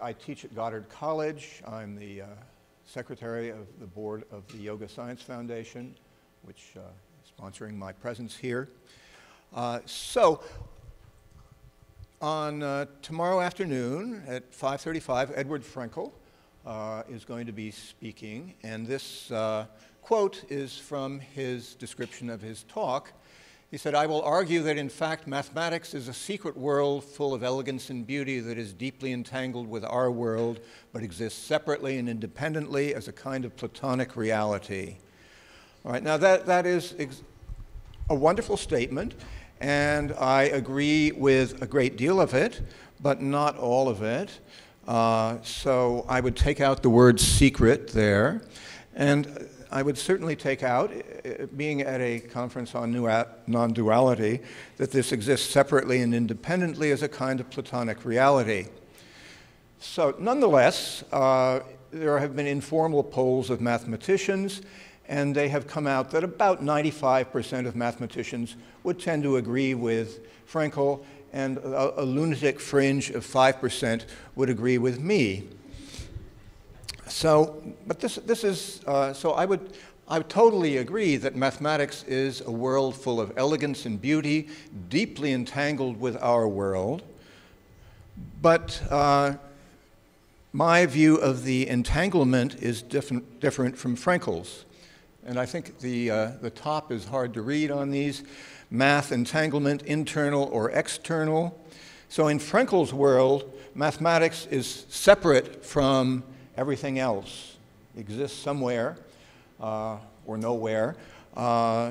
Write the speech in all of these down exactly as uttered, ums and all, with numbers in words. I, I teach at Goddard College. I'm the uh, secretary of the board of the Yoga Science Foundation, which uh, is sponsoring my presence here. Uh, so, on uh, tomorrow afternoon at five thirty-five, Edward Frenkel uh, is going to be speaking, and this uh, quote is from his description of his talk. He said, "I will argue that, in fact, mathematics is a secret world full of elegance and beauty that is deeply entangled with our world, but exists separately and independently as a kind of Platonic reality." All right, now that, that is ex a wonderful statement, and I agree with a great deal of it, but not all of it. Uh, so I would take out the word secret there, and I would certainly take out, being at a conference on non-duality, that this exists separately and independently as a kind of Platonic reality. So nonetheless, uh, there have been informal polls of mathematicians, and they have come out that about ninety-five percent of mathematicians would tend to agree with Frenkel, and a, a lunatic fringe of five percent would agree with me. So, but this, this is, uh, so I would, I would totally agree that mathematics is a world full of elegance and beauty, deeply entangled with our world. But uh, my view of the entanglement is different, different from Frenkel's. And I think the, uh, the top is hard to read on these. Math entanglement, internal or external. So in Frenkel's world, mathematics is separate from everything else, exists somewhere uh, or nowhere. Uh,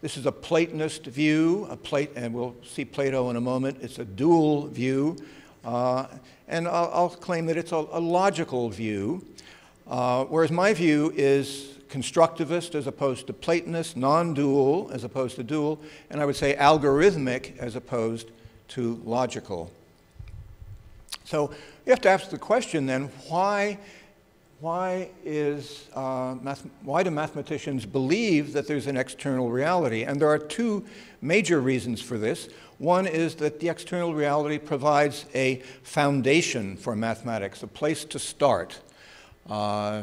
this is a Platonist view, a Plat and we'll see Plato in a moment. It's a dual view, uh, and I'll, I'll claim that it's a, a logical view, uh, whereas my view is constructivist as opposed to Platonist, non-dual as opposed to dual, and I would say algorithmic as opposed to logical. So you have to ask the question then, why Why, is, uh, math why do mathematicians believe that there's an external reality? And there are two major reasons for this. One is that the external reality provides a foundation for mathematics, a place to start. Uh,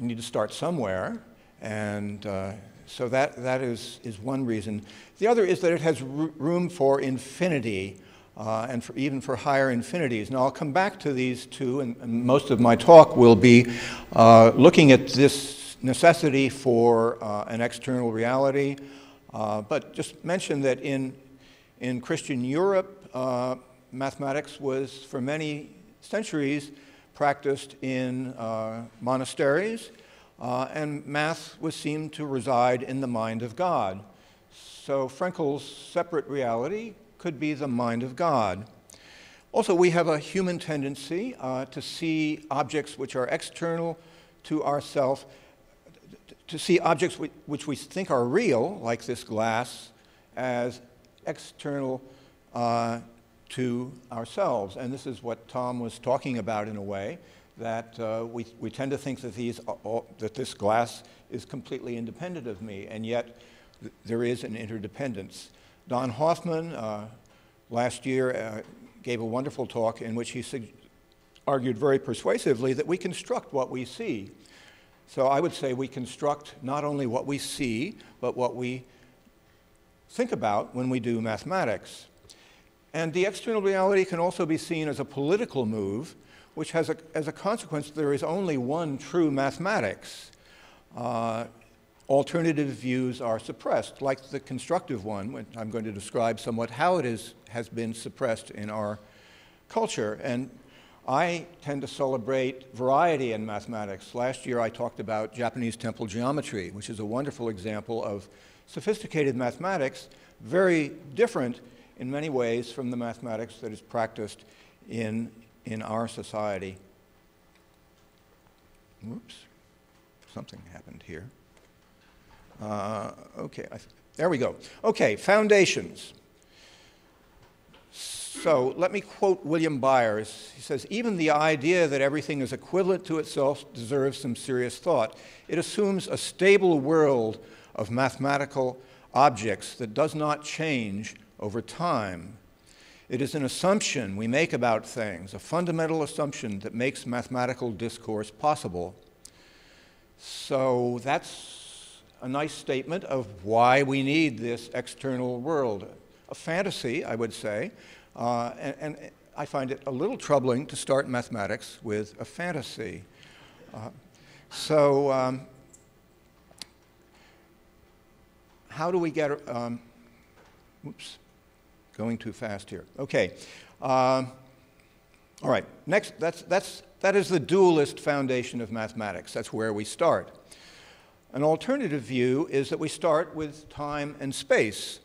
you need to start somewhere, and uh, so that, that is, is one reason. The other is that it has r room for infinity. Uh, and for, even for higher infinities. Now I'll come back to these two, and, and most of my talk will be uh, looking at this necessity for uh, an external reality. Uh, but just mention that in, in Christian Europe, uh, mathematics was for many centuries practiced in uh, monasteries, uh, and math was seen to reside in the mind of God. So Frenkel's separate reality could be the mind of God. Also, we have a human tendency uh, to see objects which are external to ourselves, to see objects which we think are real, like this glass, as external uh, to ourselves. And this is what Tom was talking about in a way, that uh, we, we tend to think that, these are all, that this glass is completely independent of me, and yet th there is an interdependence. Don Hoffman uh, last year uh, gave a wonderful talk in which he argued very persuasively that we construct what we see. So I would say we construct not only what we see, but what we think about when we do mathematics. And the external reality can also be seen as a political move, which has a, as a consequence there is only one true mathematics. Uh, Alternative views are suppressed, like the constructive one, which I'm going to describe somewhat how it is, has been suppressed in our culture. And I tend to celebrate variety in mathematics. Last year I talked about Japanese temple geometry, which is a wonderful example of sophisticated mathematics, very different in many ways from the mathematics that is practiced in, in our society. Whoops, something happened here. Uh, okay, I th there we go. Okay, foundations. So let me quote William Byers. He says, "Even the idea that everything is equivalent to itself deserves some serious thought. It assumes a stable world of mathematical objects that does not change over time. It is an assumption we make about things, a fundamental assumption that makes mathematical discourse possible. So that's a nice statement of why we need this external world. A fantasy, I would say, uh, and, and I find it a little troubling to start mathematics with a fantasy. Uh, so um, how do we get, um, oops. Going too fast here. Okay. Um, all right. Next, that's, that's, that is the dualist foundation of mathematics. That's where we start. An alternative view is that we start with time and space.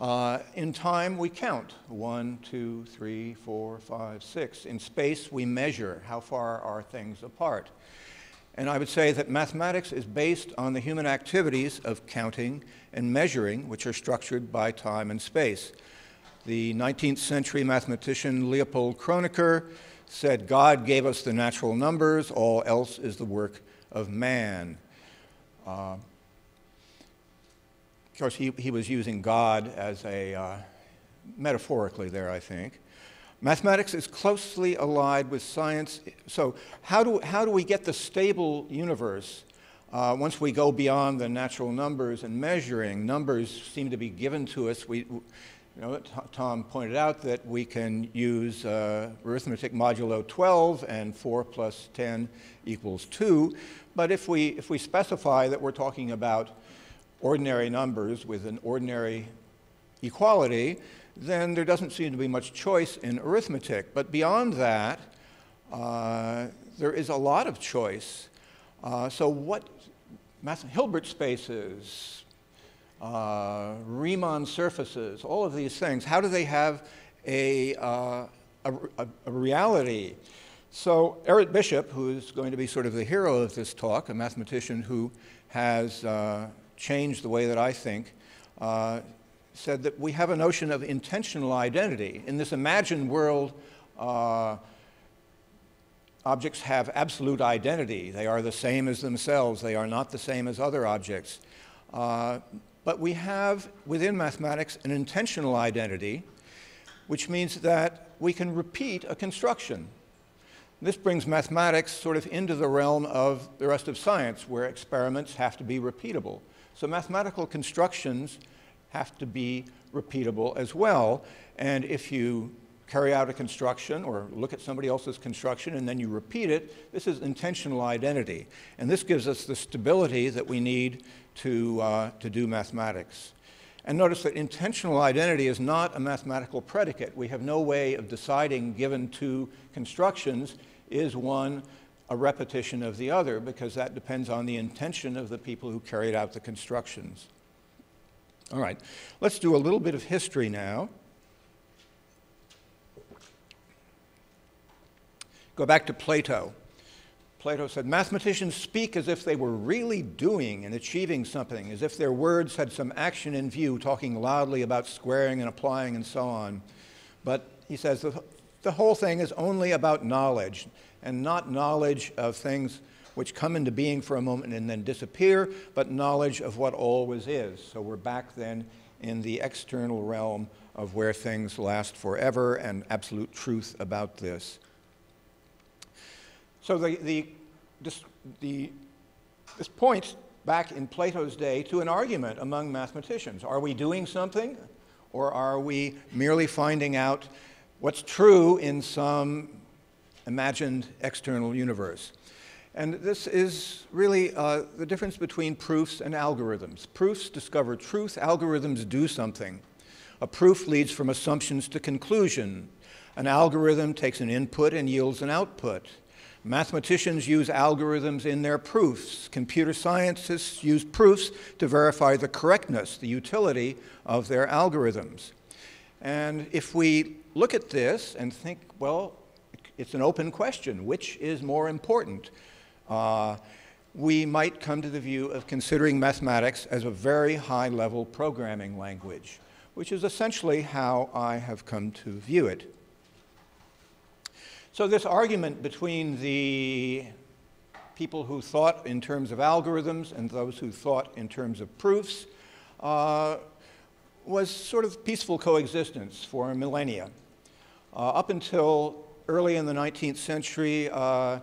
Uh, in time, we count. One, two, three, four, five, six. In space, we measure how far are things apart. And I would say that mathematics is based on the human activities of counting and measuring, which are structured by time and space. The nineteenth century mathematician Leopold Kronecker said, "God gave us the natural numbers, all else is the work of man." Uh, of course, he, he was using God as a, uh, metaphorically there, I think. Mathematics is closely allied with science. So how do, how do we get the stable universe uh, once we go beyond the natural numbers and measuring? Numbers seem to be given to us. We, you know, Tom pointed out that we can use uh, arithmetic modulo twelve and four plus ten equals two. But if we, if we specify that we're talking about ordinary numbers with an ordinary equality, then there doesn't seem to be much choice in arithmetic. But beyond that, uh, there is a lot of choice. Uh, so what Hilbert spaces, uh, Riemann surfaces, all of these things, how do they have a, uh, a, a reality? So Errett Bishop, who is going to be sort of the hero of this talk, a mathematician who has uh, changed the way that I think, uh, said that we have a notion of intentional identity. In this imagined world, uh, objects have absolute identity. They are the same as themselves. They are not the same as other objects. Uh, but we have, within mathematics, an intentional identity, which means that we can repeat a construction. This brings mathematics sort of into the realm of the rest of science, where experiments have to be repeatable. So mathematical constructions have to be repeatable as well. And if you carry out a construction or look at somebody else's construction and then you repeat it, this is intentional identity. And this gives us the stability that we need to, uh, to do mathematics. And notice that intentional identity is not a mathematical predicate. We have no way of deciding, given two constructions, is one a repetition of the other, because that depends on the intention of the people who carried out the constructions. All right, let's do a little bit of history now. Go back to Plato. Plato said, mathematicians speak as if they were really doing and achieving something, as if their words had some action in view, talking loudly about squaring and applying and so on. But he says, the, the whole thing is only about knowledge, and not knowledge of things which come into being for a moment and then disappear, but knowledge of what always is. So we're back then in the external realm of where things last forever and absolute truth about this. So the, the, this, the, this points back in Plato's day to an argument among mathematicians. Are we doing something, or are we merely finding out what's true in some imagined external universe? And this is really uh, the difference between proofs and algorithms. Proofs discover truth, algorithms do something. A proof leads from assumptions to conclusion. An algorithm takes an input and yields an output. Mathematicians use algorithms in their proofs. Computer scientists use proofs to verify the correctness, the utility of their algorithms. And if we look at this and think, well, it's an open question, which is more important? Uh, we might come to the view of considering mathematics as a very high-level programming language, which is essentially how I have come to view it. So this argument between the people who thought in terms of algorithms and those who thought in terms of proofs uh, was sort of peaceful coexistence for millennia. Uh, up until early in the nineteenth century, uh,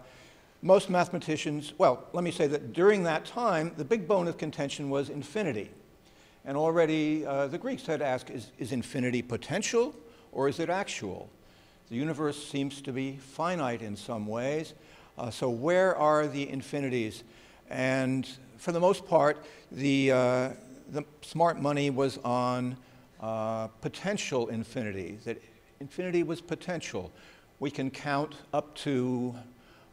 most mathematicians, well, let me say that during that time, the big bone of contention was infinity. And already uh, the Greeks had asked, is, is infinity potential or is it actual? The universe seems to be finite in some ways, uh, so where are the infinities? And for the most part, the, uh, the smart money was on uh, potential infinity, that infinity was potential. We can count up to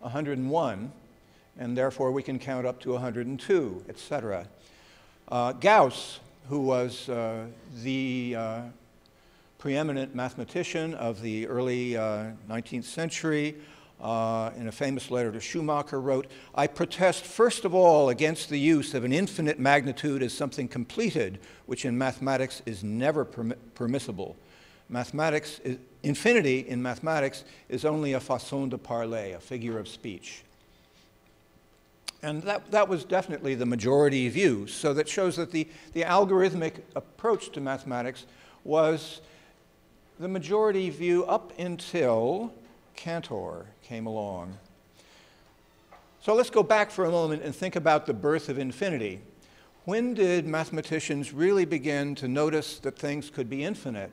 one hundred and one, and therefore we can count up to one hundred and two, et cetera. Uh, Gauss, who was uh, the uh, preeminent mathematician of the early uh, nineteenth century, Uh, in a famous letter to Schumacher, wrote, "I protest first of all against the use of an infinite magnitude as something completed, which in mathematics is never perm permissible. Mathematics is, infinity in mathematics is only a façon de parler, a figure of speech." And that, that was definitely the majority view, so that shows that the, the algorithmic approach to mathematics was the majority view up until Cantor came along. So let's go back for a moment and think about the birth of infinity. When did mathematicians really begin to notice that things could be infinite?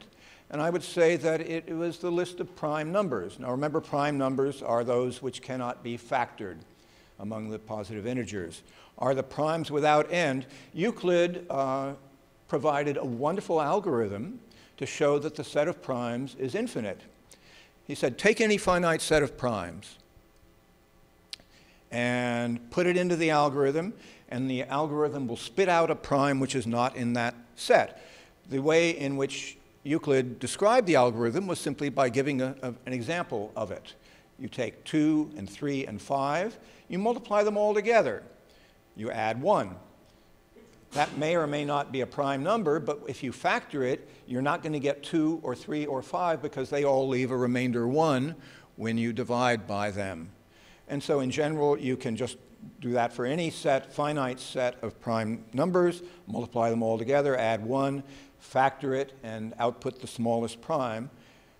And I would say that it was the list of prime numbers. Now remember, prime numbers are those which cannot be factored among the positive integers, are the primes without end. Euclid uh, provided a wonderful algorithm to show that the set of primes is infinite. He said, take any finite set of primes and put it into the algorithm, and the algorithm will spit out a prime which is not in that set. The way in which Euclid described the algorithm was simply by giving a, a, an example of it. You take two and three and five, you multiply them all together, you add one. That may or may not be a prime number, but if you factor it, you're not going to get two or three or five because they all leave a remainder one when you divide by them. And so in general, you can just do that for any set, finite set of prime numbers, multiply them all together, add one, factor it, and output the smallest prime.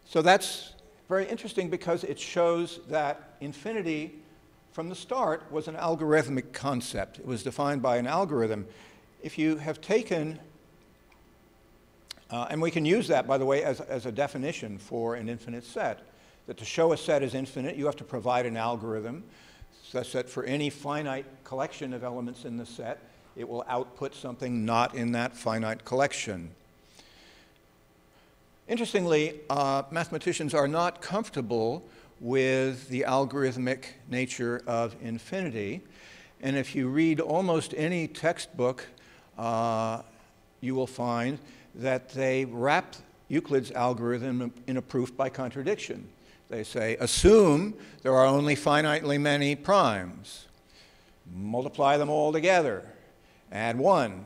So that's very interesting because it shows that infinity from the start was an algorithmic concept. It was defined by an algorithm. If you have taken, uh, and we can use that, by the way, as, as a definition for an infinite set, that to show a set is infinite, you have to provide an algorithm such that for any finite collection of elements in the set, it will output something not in that finite collection. Interestingly, uh, mathematicians are not comfortable with the algorithmic nature of infinity. And if you read almost any textbook, Uh, you will find that they wrap Euclid's algorithm in a proof by contradiction. They say, assume there are only finitely many primes. Multiply them all together. Add one.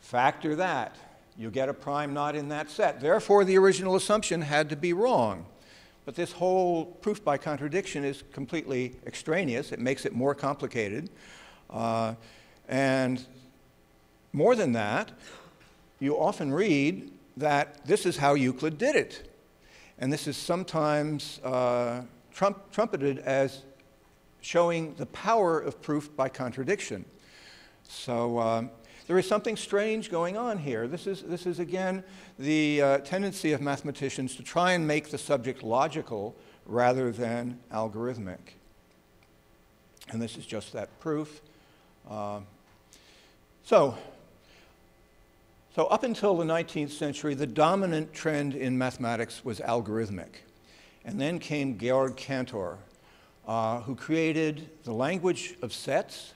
Factor that. You get a prime not in that set. Therefore, the original assumption had to be wrong. But this whole proof by contradiction is completely extraneous. It makes it more complicated. Uh, and More than that, you often read that this is how Euclid did it. And this is sometimes uh, trump trumpeted as showing the power of proof by contradiction. So um, there is something strange going on here. This is, this is again, the uh, tendency of mathematicians to try and make the subject logical rather than algorithmic. And this is just that proof. Uh, so. So up until the nineteenth century, the dominant trend in mathematics was algorithmic. And then came Georg Cantor, uh, who created the language of sets,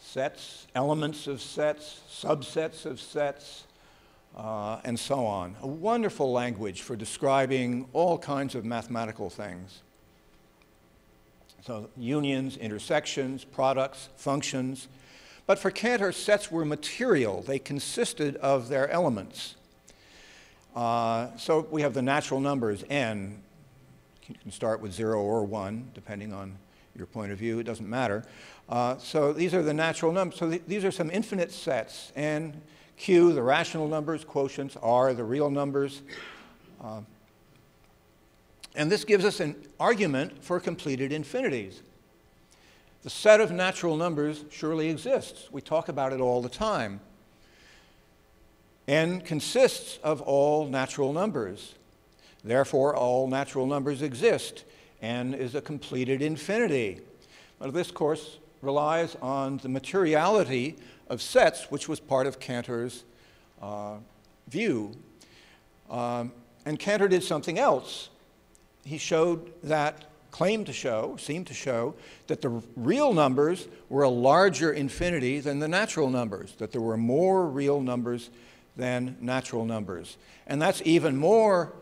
sets, elements of sets, subsets of sets, uh, and so on. A wonderful language for describing all kinds of mathematical things. So unions, intersections, products, functions. But for Cantor, sets were material. They consisted of their elements. Uh, so we have the natural numbers, n. You can start with zero or one, depending on your point of view. It doesn't matter. Uh, so these are the natural numbers. So th these are some infinite sets, n, Q, the rational numbers, quotients, R, the real numbers. Uh, and this gives us an argument for completed infinities. The set of natural numbers surely exists. We talk about it all the time. N consists of all natural numbers. Therefore, all natural numbers exist. N is a completed infinity. But this course relies on the materiality of sets, which was part of Cantor's uh, view. Um, and Cantor did something else. He showed that, claimed to show, seemed to show, that the real numbers were a larger infinity than the natural numbers, that there were more real numbers than natural numbers. And that's even more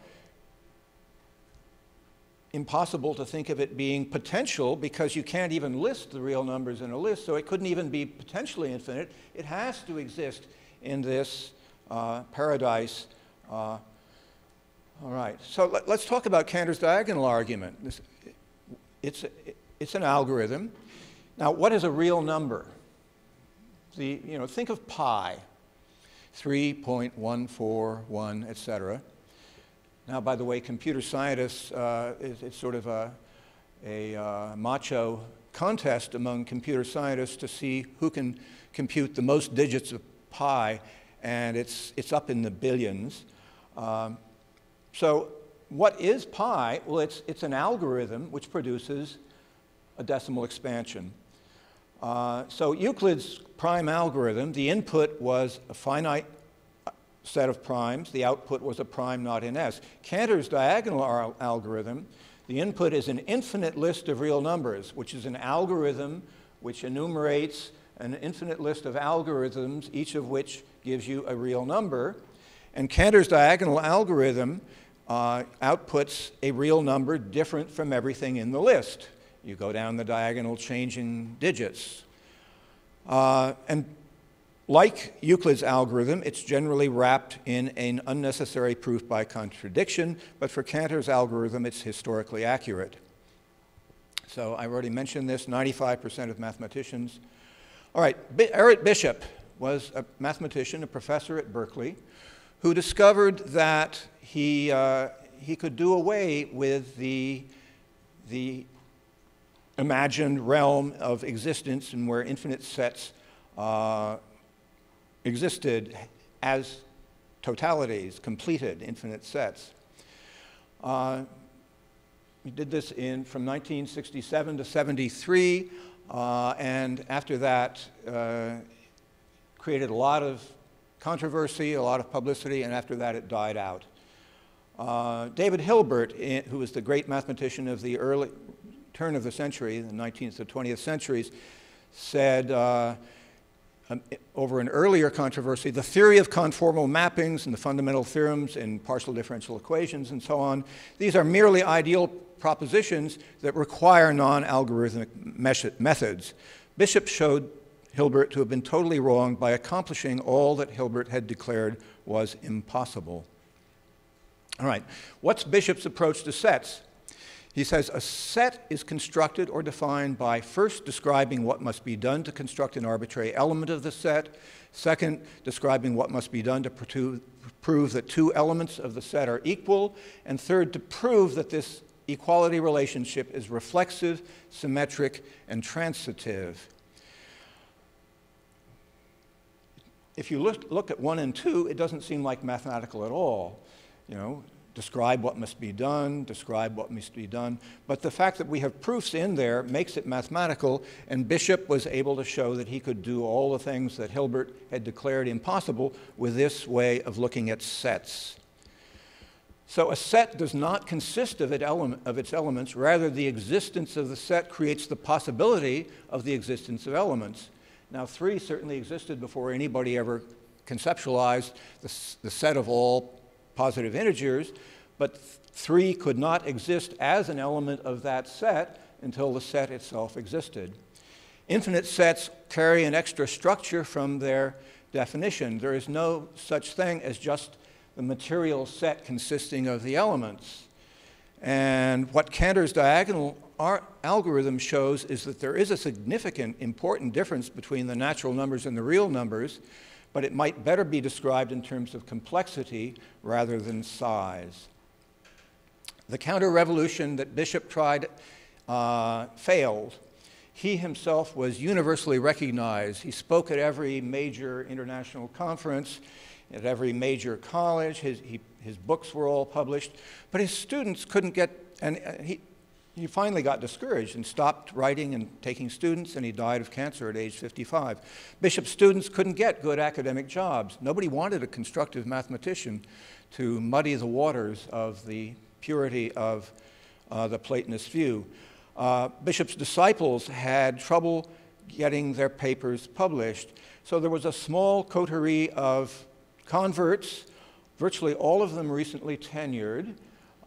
impossible to think of it being potential, because you can't even list the real numbers in a list, so it couldn't even be potentially infinite. It has to exist in this uh, paradise. Uh, all right, so let, let's talk about Cantor's diagonal argument. This, it's, it's an algorithm. Now, what is a real number? The, you know, think of pi, three point one four one, et cetera. Now, by the way, computer scientists, uh, it's, it's sort of a, a uh, macho contest among computer scientists to see who can compute the most digits of pi, and it's, it's up in the billions. Um, so what is pi? Well, it's, it's an algorithm which produces a decimal expansion. Uh, so Euclid's prime algorithm, the input was a finite set of primes, the output was a prime not in S. Cantor's diagonal al algorithm, the input is an infinite list of real numbers, which is an algorithm which enumerates an infinite list of algorithms, each of which gives you a real number. And Cantor's diagonal algorithm uh, outputs a real number different from everything in the list. You go down the diagonal, changing digits. Uh, and like Euclid's algorithm, it's generally wrapped in an unnecessary proof by contradiction, but for Cantor's algorithm, it's historically accurate. So I already mentioned this, ninety-five percent of mathematicians. All right, Errett Bishop was a mathematician, a professor at Berkeley, who discovered that he, uh, he could do away with the, the imagined realm of existence and where infinite sets uh, existed as totalities, completed infinite sets. Uh, we did this in, from nineteen sixty-seven to seventy-three, uh, and after that uh, created a lot of controversy, a lot of publicity, and after that it died out. Uh, David Hilbert, in, who was the great mathematician of the early turn of the century, the nineteenth to twentieth centuries, said, uh, Um, over an earlier controversy, the theory of conformal mappings and the fundamental theorems in partial differential equations and so on, these are merely ideal propositions that require non-algorithmic methods. Bishop showed Hilbert to have been totally wrong by accomplishing all that Hilbert had declared was impossible. All right, what's Bishop's approach to sets? He says, a set is constructed or defined by first describing what must be done to construct an arbitrary element of the set, second, describing what must be done to prove that two elements of the set are equal, and third, to prove that this equality relationship is reflexive, symmetric, and transitive. If you look, look at one and two, it doesn't seem like mathematical at all, you know. Describe what must be done, describe what must be done. But the fact that we have proofs in there makes it mathematical, and Bishop was able to show that he could do all the things that Hilbert had declared impossible with this way of looking at sets. So a set does not consist of, it element, of its elements. Rather, the existence of the set creates the possibility of the existence of elements. Now, three certainly existed before anybody ever conceptualized the, the set of all positive integers, but three could not exist as an element of that set until the set itself existed. Infinite sets carry an extra structure from their definition. There is no such thing as just the material set consisting of the elements. And what Cantor's diagonal algorithm shows is that there is a significant, important difference between the natural numbers and the real numbers, but it might better be described in terms of complexity rather than size. The counter-revolution that Bishop tried uh, failed. He himself was universally recognized. He spoke at every major international conference, at every major college. His, he, his books were all published, but his students couldn't get, and he, he finally got discouraged and stopped writing and taking students, and he died of cancer at age fifty-five. Bishop's students couldn't get good academic jobs. Nobody wanted a constructive mathematician to muddy the waters of the purity of uh, the Platonist view. Uh, Bishop's disciples had trouble getting their papers published, so there was a small coterie of converts, virtually all of them recently tenured.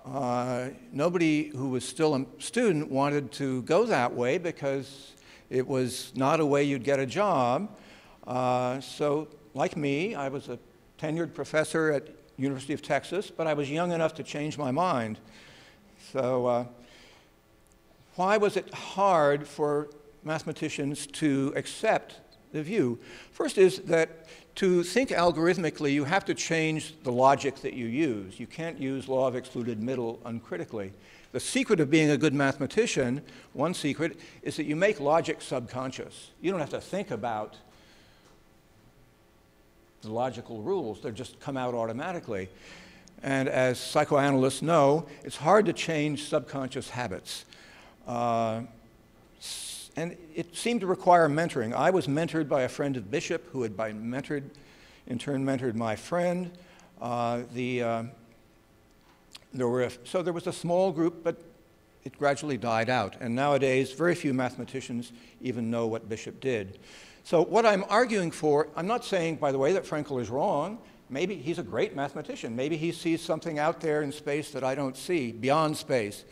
Uh, nobody who was still a student wanted to go that way because it was not a way you'd get a job. Uh, so like me, I was a tenured professor at University of Texas, but I was young enough to change my mind. So uh, why was it hard for mathematicians to accept the view? First is that to think algorithmically, you have to change the logic that you use. You can't use law of excluded middle uncritically. The secret of being a good mathematician, one secret, is that you make logic subconscious. You don't have to think about the logical rules. They just come out automatically. And as psychoanalysts know, it's hard to change subconscious habits. Uh, and it seemed to require mentoring. I was mentored by a friend of Bishop, who had by mentored, in turn mentored my friend. Uh, the, uh, there were a, so there was a small group, but it gradually died out. And nowadays, very few mathematicians even know what Bishop did. So what I'm arguing for, I'm not saying, by the way, that Frenkel is wrong. Maybe he's a great mathematician. Maybe he sees something out there in space that I don't see, beyond space.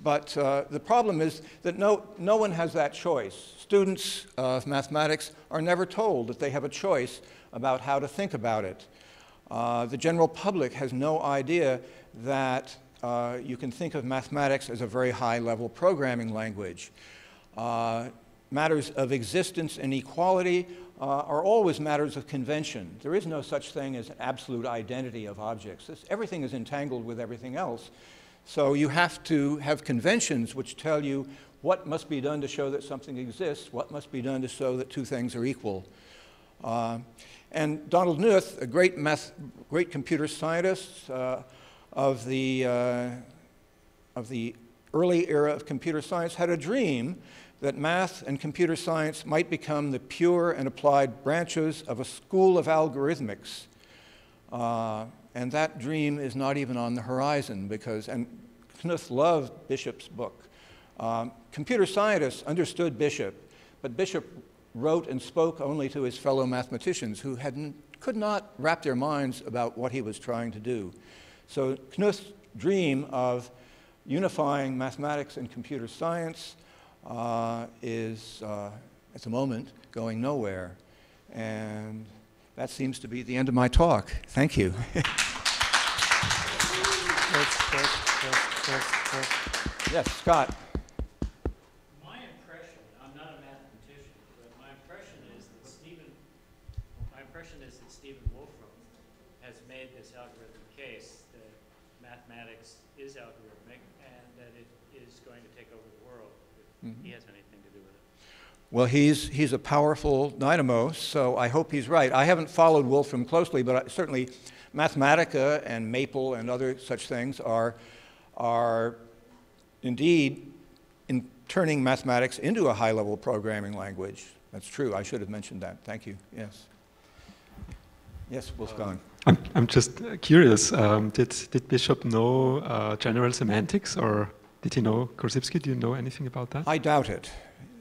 But uh, the problem is that no, no one has that choice. Students of mathematics are never told that they have a choice about how to think about it. Uh, the general public has no idea that uh, you can think of mathematics as a very high-level programming language. Uh, Matters of existence and equality uh, are always matters of convention. There is no such thing as an absolute identity of objects. This, everything is entangled with everything else. So you have to have conventions which tell you what must be done to show that something exists, what must be done to show that two things are equal. Uh, and Donald Knuth, a great, math, great computer scientist uh, of, the, uh, of the early era of computer science, had a dream that math and computer science might become the pure and applied branches of a school of algorithmics. Uh, and that dream is not even on the horizon because, and Knuth loved Bishop's book. Um, computer scientists understood Bishop, but Bishop wrote and spoke only to his fellow mathematicians who hadn't, could not wrap their minds about what he was trying to do. So Knuth's dream of unifying mathematics and computer science Uh, is, uh, at the moment, going nowhere. And that seems to be the end of my talk. Thank you. Yes, Scott. My impression, I'm not a mathematician, but my impression is that Stephen, my impression is that Stephen Wolfram has made this algorithm case that mathematics is algorithmic and that it is going to take over the world. Mm-hmm. He has anything to do with it. Well, he's, he's a powerful dynamo, so I hope he's right. I haven't followed Wolfram closely, but I, certainly Mathematica and Maple and other such things are, are indeed in turning mathematics into a high-level programming language. That's true. I should have mentioned that. Thank you. Yes. Yes, Wolfgang. Uh, I'm, I'm just curious. Um, did, did Bishop know uh, general semantics or... Did you know Korzybski? Do you know anything about that? I doubt it.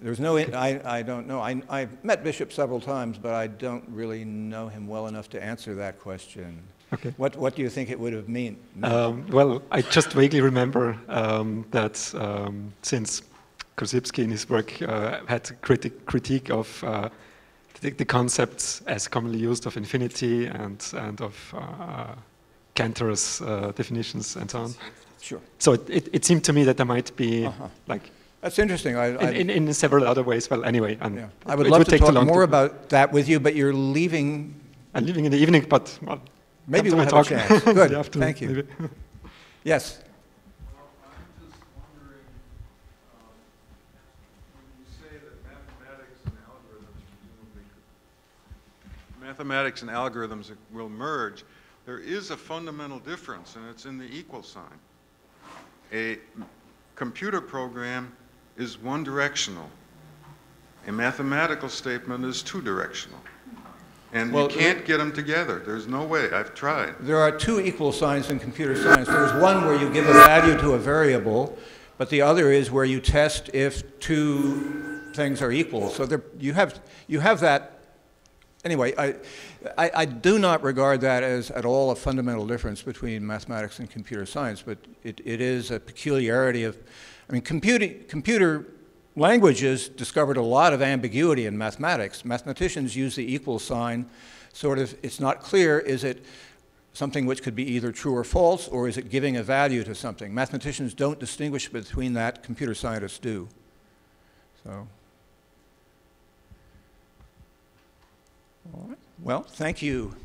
There's no, in, I, I don't know. I, I've met Bishop several times, but I don't really know him well enough to answer that question. Okay. What, what do you think it would have meant? Um, well, I just vaguely remember um, that um, since Korzybski in his work uh, had critic, critique of uh, the, the concepts as commonly used of infinity and, and of uh, Cantor's uh, definitions and so on. Sure. So it, it, it seemed to me that there might be uh-huh. like... That's interesting. I, I, in, in, in several other ways. Well, anyway. Um, yeah. I would love would to talk more to... about that with you, but you're leaving I'm leaving in the evening, but well, maybe we'll have talk. a chance. Good, afternoon, thank you. Maybe. Yes. Mathematics and algorithms will merge, there is a fundamental difference, and it's in the equal sign. A computer program is one-directional. A mathematical statement is two-directional. And well, you can't get them together. There's no way. I've tried. There are two equal signs in computer science. There's one where you give a value to a variable, but the other is where you test if two things are equal. So there, you have, you have that. Anyway, I, I, I do not regard that as at all a fundamental difference between mathematics and computer science, but it, it is a peculiarity of, I mean, computer, computer languages discovered a lot of ambiguity in mathematics. Mathematicians use the equal sign, sort of, it's not clear, is it something which could be either true or false, or is it giving a value to something? Mathematicians don't distinguish between that, computer scientists do. So. All right. Well, thank you.